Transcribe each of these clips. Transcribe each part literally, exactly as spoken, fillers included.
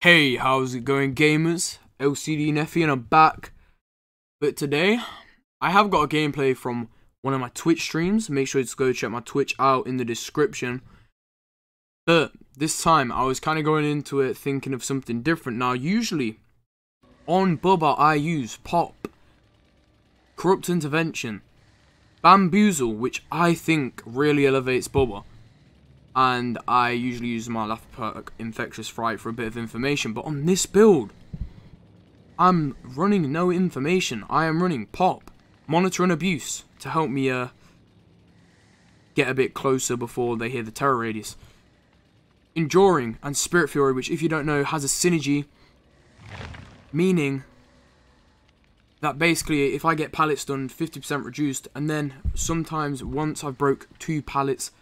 Hey, how's it going, gamers? L C D Neffy, and I'm back. But today, I have got a gameplay from one of my Twitch streams. Make sure to go check my Twitch out in the description. But this time, I was kind of going into it thinking of something different. Now, usually, on Bubba, I use Pop, Corrupt Intervention, Bamboozle, which I think really elevates Bubba. And I usually use my laugh perk, Infectious Fright, for a bit of information. But on this build, I'm running no information. I am running Pop, Monitor and Abuse, to help me uh, get a bit closer before they hear the terror radius. Enduring and Spirit Fury, which, if you don't know, has a synergy. Meaning that basically, if I get pallets done, fifty percent reduced. And then sometimes, once I've broke two pallets,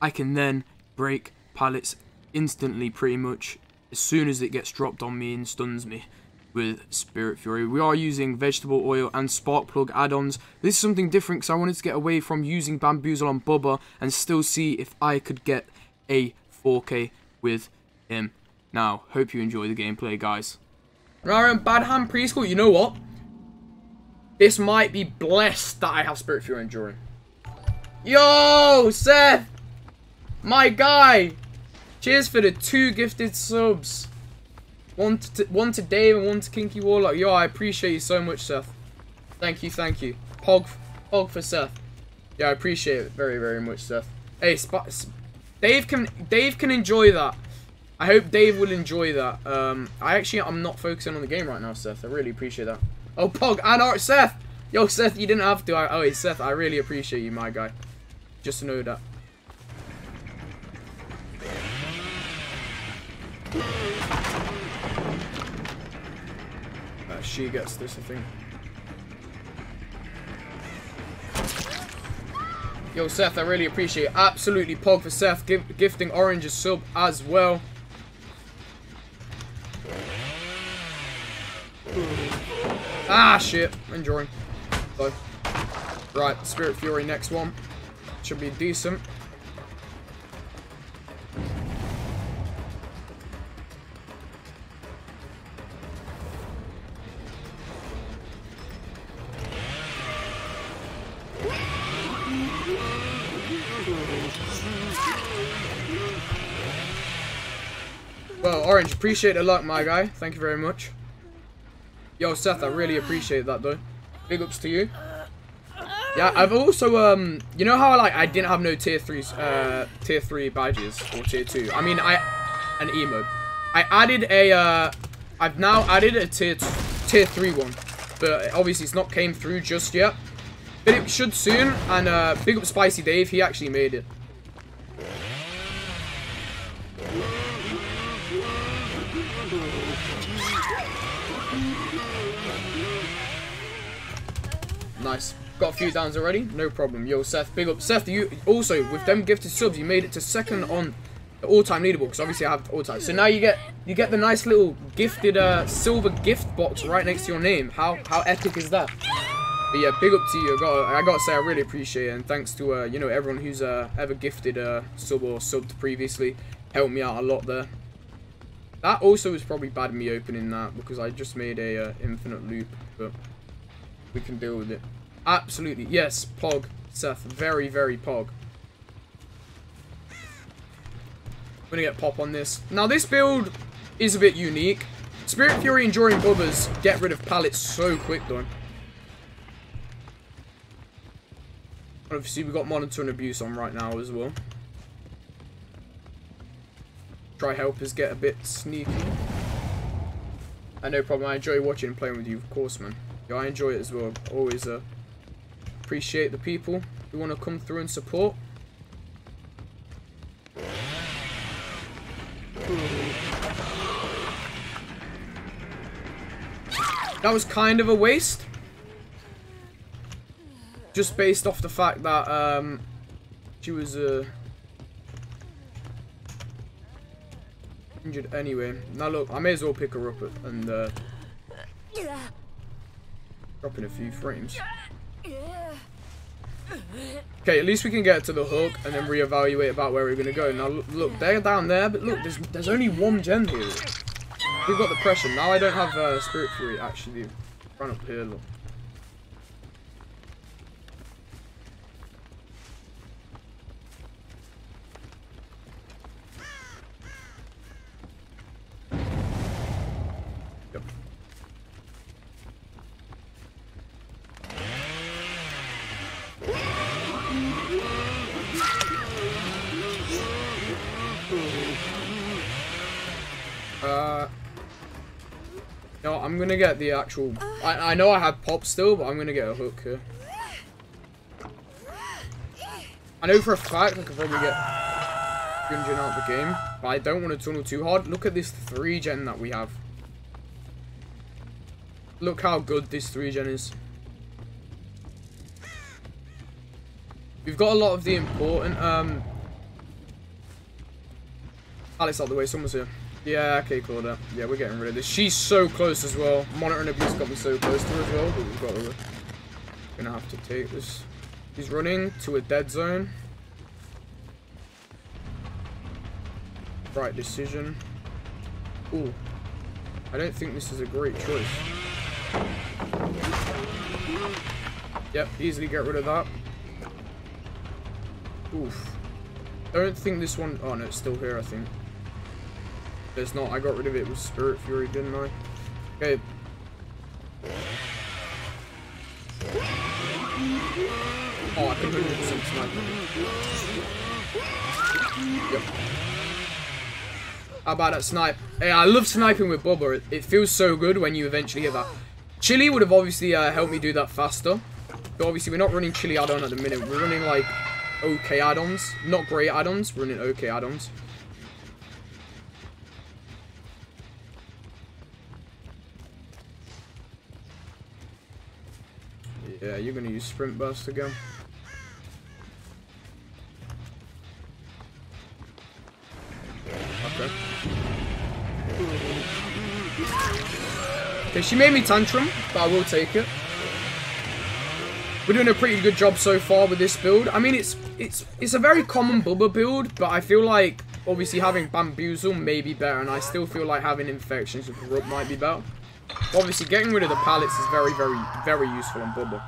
I can then break pallets instantly, pretty much as soon as it gets dropped on me and stuns me with Spirit Fury. We are using vegetable oil and spark plug add-ons. This is something different because I wanted to get away from using Bamboozle on Bubba and still see if I could get a four K with him. Now, hope you enjoy the gameplay, guys. We're in Badham Preschool. You know what? This might be blessed that I have Spirit Fury Enduring. Yo, Seth! My guy! Cheers for the two gifted subs. One to, one to Dave and one to Kinky Warlock. Yo, I appreciate you so much, Seth. Thank you, thank you. Pog, Pog for Seth. Yeah, I appreciate it very, very much, Seth. Hey, Sp Dave can Dave can enjoy that. I hope Dave will enjoy that. Um, I actually, I'm not focusing on the game right now, Seth. I really appreciate that. Oh, Pog and Art Seth. Yo, Seth, you didn't have to. I, oh, hey, Seth, I really appreciate you, my guy. Just to know that. Uh, she gets this, I think. Yo, Seth, I really appreciate it. Absolutely, Pog for Seth. Give, gifting Orange a sub as well. Ah, shit. Enduring. So, right, Spirit Fury, next one. Should be decent. Well, Orange, appreciate the luck, my guy. Thank you very much. Yo, Seth, I really appreciate that, though. Big ups to you. Yeah, I've also, um, you know how, like, I didn't have no tier threes, uh, tier three badges, or tier two. I mean, I, an emote. I added a, uh, I've now added a tier, t tier three one. But obviously, it's not came through just yet. But it should soon. And, uh, big up Spicy Dave. He actually made it. Nice. Got a few downs already. No problem. Yo, Seth. Big up. Seth, you also, with them gifted subs, you made it to second on the all-time leaderboard. Because obviously I have all-time. So now you get you get the nice little gifted uh, silver gift box right next to your name. How how epic is that? But yeah, big up to you. I gotta, I gotta say I really appreciate it. And thanks to, uh, you know, everyone who's uh, ever gifted a uh, sub or subbed previously. Helped me out a lot there. That also was probably bad me opening that because I just made a uh, infinite loop. But we can deal with it. Absolutely. Yes, Pog. Seth. Very, very Pog. I'm going to get Pop on this. Now, this build is a bit unique. Spirit Fury Enduring Bubba's get rid of pallets so quick, though. Obviously, we've got Monitor and Abuse on right now as well. Try helpers get a bit sneaky. And no problem. I enjoy watching and playing with you, of course, man. Yo, I enjoy it as well. Always uh, appreciate the people who want to come through and support. That was kind of a waste. Just based off the fact that um, she was uh, injured anyway. Now look, I may as well pick her up and... Uh, dropping a few frames. Okay, at least we can get to the hook and then reevaluate about where we're gonna go. Now look, they're down there, but look, there's there's only one gen here. We've got the pressure. Now I don't have uh, Spirit Fury actually. Run up here, look. I'm gonna get the actual. I, I know I have pop still, but I'm gonna get a hook here. I know for a fact I can probably get Yunjin out of the game, but I don't want to tunnel too hard. Look at this three gen that we have. Look how good this three gen is. We've got a lot of the important. Um, Alex out of the way. Someone's here. Yeah, okay, Claudette. Yeah, we're getting rid of this. She's so close as well. Monitor and Abuse got me so close to her as well, but we've got her. Gonna have to take this. He's running to a dead zone. Right decision. Ooh. I don't think this is a great choice. Yep, easily get rid of that. Oof. Don't think this one. Oh, no, it's still here, I think. It's not. I got rid of it with Spirit Fury, didn't I? Okay. Oh, I can one hundred percent snipe him. Yep. How about that snipe? Hey, I love sniping with Bubba. It, it feels so good when you eventually get that. Chili would have obviously uh, helped me do that faster. But obviously, we're not running Chili add-on at the minute. We're running, like, okay add-ons. Not great add-ons. We're running okay add-ons. Yeah, you're gonna use Sprint Burst again. Okay. Okay, she made me tantrum, but I will take it. We're doing a pretty good job so far with this build. I mean, it's it's it's a very common Bubba build, but I feel like obviously having Bamboozle may be better, and I still feel like having Infections with Corrupt might be better. Obviously, getting rid of the pallets is very, very, very useful on Bubba.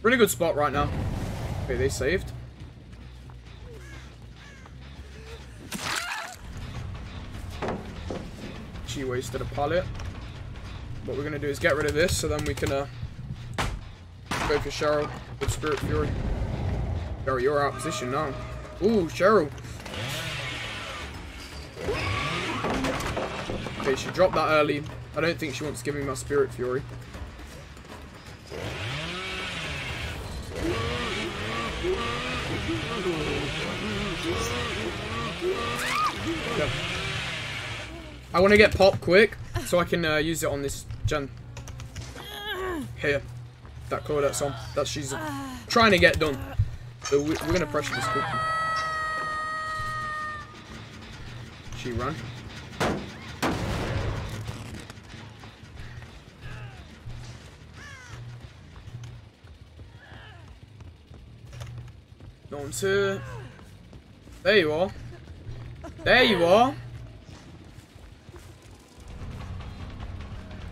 We're in a good spot right now. Okay, they saved. She wasted a pallet. What we're going to do is get rid of this, so then we can uh, go for Cheryl with Spirit Fury. Cheryl, you're out of position now. Ooh, Cheryl. Okay, she dropped that early. I don't think she wants to give me my Spirit Fury. Yep. I want to get pop quick, so I can uh, use it on this Jen. Here. That Claudette's on. That she's trying to get done. So we, we're going to pressure this quickly. She ran. No one's here. There you are. There you are.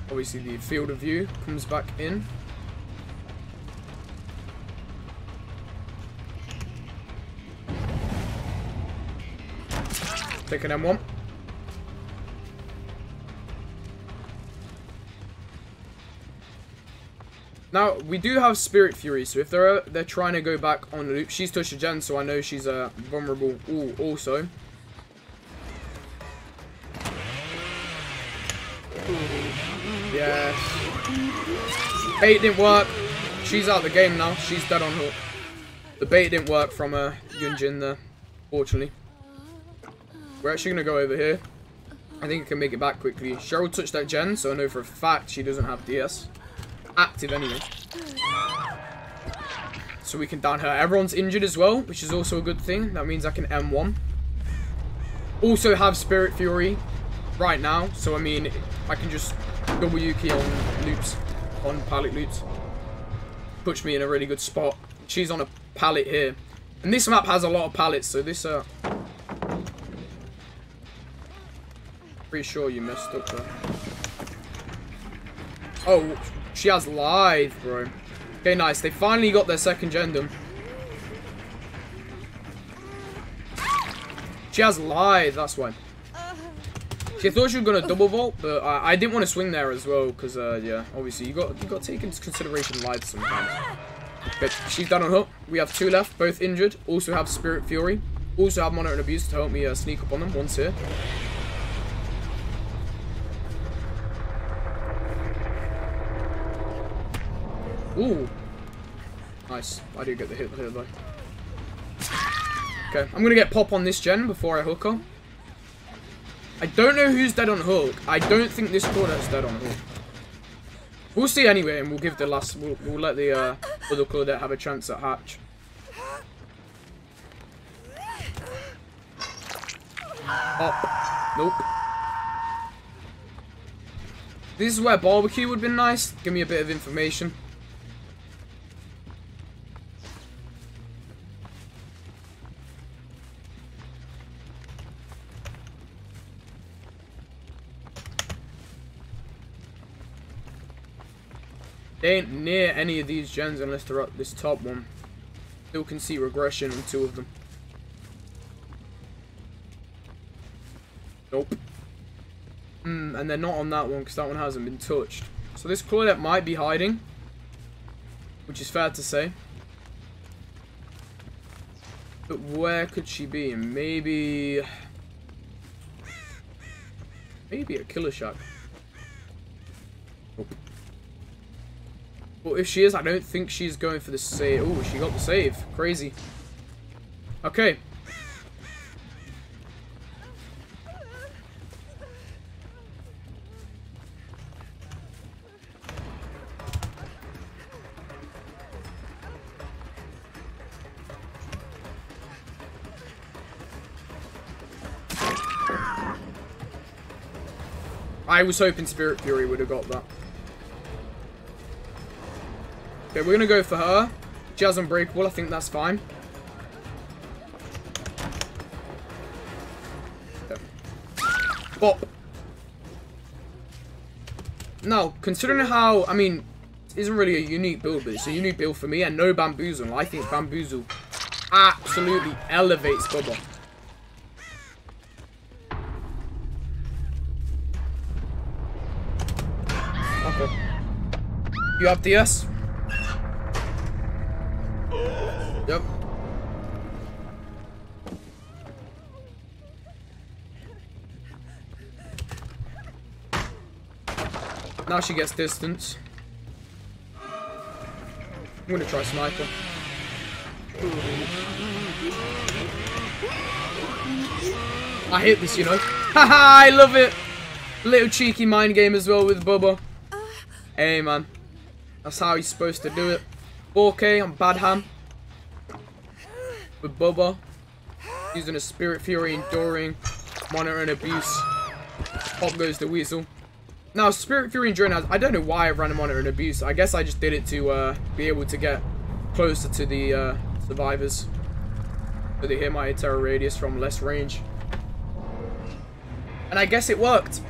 Obviously, the field of view comes back in. Take an M one. Now, we do have Spirit Fury, so if they're, they're trying to go back on the loop, she's touched a gen, so I know she's uh, vulnerable. Ooh, also. Yes. Bait didn't work. She's out of the game now. She's dead on hook. The bait didn't work from uh, Yunjin there, fortunately. We're actually going to go over here. I think I can make it back quickly. Cheryl touched that gen, so I know for a fact she doesn't have D S. Active anyway. So we can down her. Everyone's injured as well, which is also a good thing. That means I can M one. Also have Spirit Fury. right now, so I mean, I can just W key on loops, on pallet loops. Puts me in a really good spot. She's on a pallet here. And this map has a lot of pallets, so this, uh... pretty sure you messed up, though. Oh, she has live, bro. Okay, nice. They finally got their second gen done. She has live, that's why. She thought she was going to double vault, but I, I didn't want to swing there as well, because, uh, yeah, obviously, you got you got to take into consideration live sometimes. But she's down on hook. We have two left, both injured. Also have Spirit Fury. Also have Monitor and Abuse to help me uh, sneak up on them once here. Ooh. Nice. I do get the hit here, though. Okay, I'm going to get pop on this gen before I hook her. I don't know who's dead on hook. I don't think this Claudette's dead on hook. We'll see anyway, and we'll give the last... We'll, we'll let the uh, other Claudette have a chance at hatch. Pop. Nope. This is where barbecue would have been nice. Give me a bit of information. They ain't near any of these gens unless they're up this top one. Still can see regression on two of them. Nope. Mm, and they're not on that one because that one hasn't been touched. So this Claudette might be hiding, which is fair to say. But where could she be? Maybe... Maybe a killer shack. Nope. But if she is, I don't think she's going for the save. Oh, she got the save. Crazy. Okay. I was hoping Spirit Fury would have got that. Okay, we're going to go for her. She has unbreakable. I think that's fine. Okay. Bop. Now, considering how, I mean, it isn't really a unique build, but it's a unique build for me. And no Bamboozle. I think Bamboozle absolutely elevates Bubba. Okay. You have D S? Yep. Now she gets distance. I'm gonna try sniper. I hate this, you know. Haha, I love it. Little cheeky mind game as well with Bubba. Hey man, that's how he's supposed to do it. four K on Badham. With Bubba, using a Spirit Fury, Enduring, Monitor and Abuse, Pop Goes the Weasel. Now, Spirit Fury and Enduring, has, I don't know why I ran a Monitor and Abuse. I guess I just did it to uh, be able to get closer to the uh, survivors. So they hear my terror radius from less range. And I guess it worked.